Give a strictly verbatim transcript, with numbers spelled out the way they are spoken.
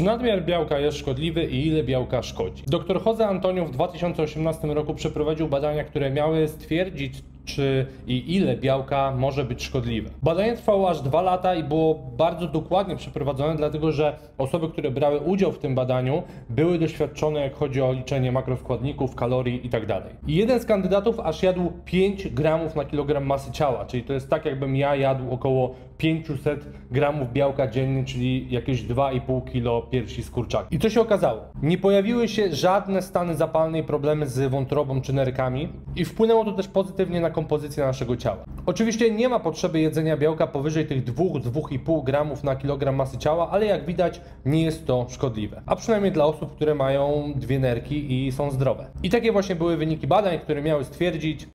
Czy nadmiar białka jest szkodliwy i ile białka szkodzi? Doktor Jose Antonio w dwa tysiące osiemnastym roku przeprowadził badania, które miały stwierdzić, czy i ile białka może być szkodliwe. Badanie trwało aż dwa lata i było bardzo dokładnie przeprowadzone, dlatego że osoby, które brały udział w tym badaniu, były doświadczone, jak chodzi o liczenie makroskładników, kalorii itd. I jeden z kandydatów aż jadł pięć gramów na kilogram masy ciała, czyli to jest tak, jakbym ja jadł około pięćset gramów białka dziennie, czyli jakieś dwa i pół kilo piersi z kurczaka. I co się okazało? Nie pojawiły się żadne stany zapalne i problemy z wątrobą czy nerkami i wpłynęło to też pozytywnie na kompozycję naszego ciała. Oczywiście nie ma potrzeby jedzenia białka powyżej tych dwóch do dwóch i pół gramów na kilogram masy ciała, ale jak widać nie jest to szkodliwe. A przynajmniej dla osób, które mają dwie nerki i są zdrowe. I takie właśnie były wyniki badań, które miały stwierdzić,